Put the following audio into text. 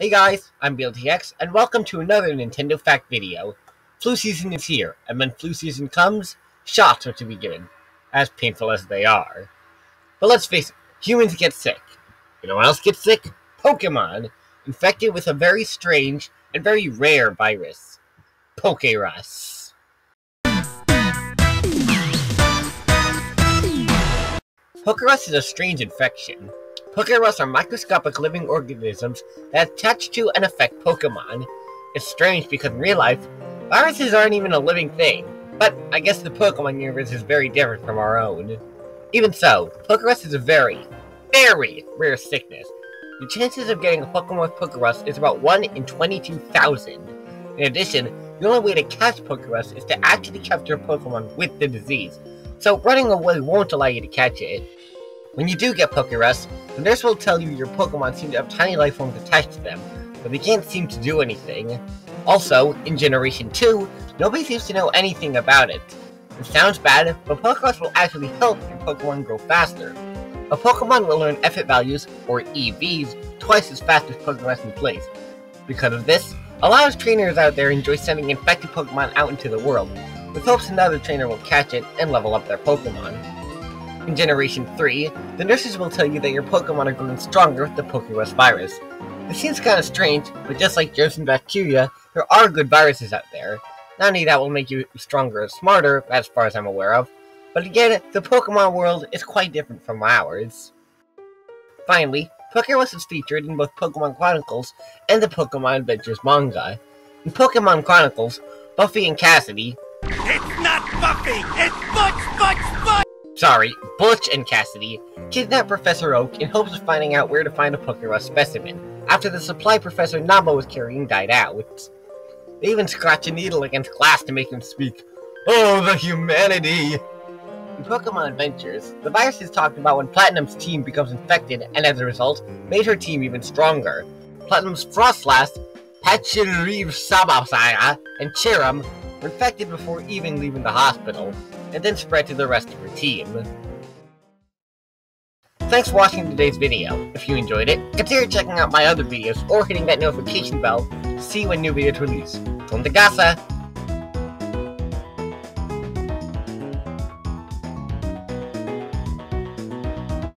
Hey guys, I'm BLTX, and welcome to another Nintendo Fact video. Flu season is here, and when flu season comes, shots are to be given, as painful as they are. But let's face it, humans get sick. You know what else gets sick? Pokemon, infected with a very strange and very rare virus, Pokérus. Pokérus is a strange infection. Pokérus are microscopic living organisms that attach to and affect Pokemon. It's strange because in real life, viruses aren't even a living thing, but I guess the Pokemon universe is very different from our own. Even so, Pokérus is a very, very rare sickness. The chances of getting a Pokemon with Pokérus is about 1 in 22,000. In addition, the only way to catch Pokérus is to actually capture a Pokemon with the disease, so running away won't allow you to catch it. When you do get Pokérus, the nurse will tell you your Pokemon seem to have tiny life forms attached to them, but they can't seem to do anything. Also, in Generation 2, nobody seems to know anything about it. It sounds bad, but Pokérus will actually help your Pokemon grow faster. A Pokemon will learn effort values, or EVs, twice as fast as Pokérus in place. Because of this, a lot of trainers out there enjoy sending infected Pokemon out into the world, with hopes another trainer will catch it and level up their Pokemon. In Generation 3, the nurses will tell you that your Pokemon are growing stronger with the Pokérus virus. It seems kinda strange, but just like germs and bacteria, there are good viruses out there. Not only that will make you stronger and smarter, as far as I'm aware of, but again, the Pokemon world is quite different from ours. Finally, Pokérus is featured in both Pokemon Chronicles and the Pokemon Adventures manga. In Pokemon Chronicles, Buffy and Cassidy... It's not Buffy! It's Butch! Sorry, Butch and Cassidy kidnap Professor Oak in hopes of finding out where to find a Pokérus specimen, after the supply Professor Nambo was carrying died out. They even scratch a needle against glass to make him speak. Oh, the humanity! In Pokemon Adventures, the virus is talked about when Platinum's team becomes infected and as a result, made her team even stronger. Platinum's Froslass, Pachirisu, and Cherrim were infected before even leaving the hospital, and then spread to the rest of your team. Thanks for watching today's video. If you enjoyed it, consider checking out my other videos or hitting that notification bell to see when new videos release. From the Gasa!